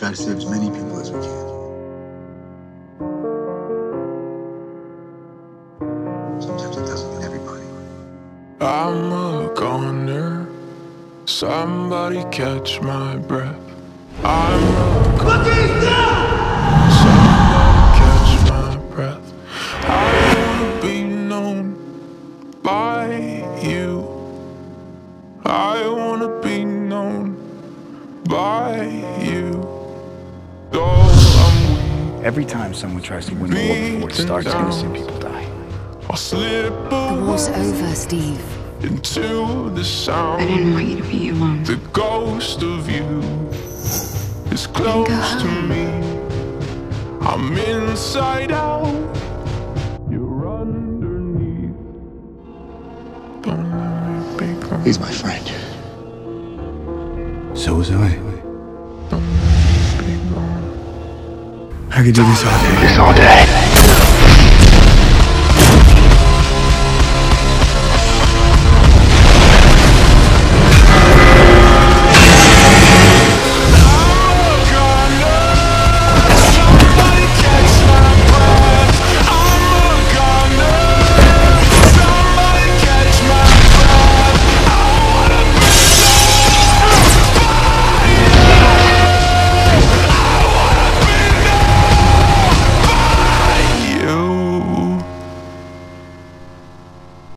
try to save as many people as we can. Sometimes it doesn't mean everybody. I'm a goner. Somebody catch my breath. I'm a goner. Look at it now! Somebody catch my breath. I wanna be known by you. I wanna be known by you. Every time someone tries to win the war before it starts, it's gonna see people die. The war's over, Steve. Into the sound. I didn't want you to be alone. The ghost of you is close to me. I'm inside out. You're underneath. Don't let me be gone. He's my friend. So was I. Don't let me be gone. I could do this all day.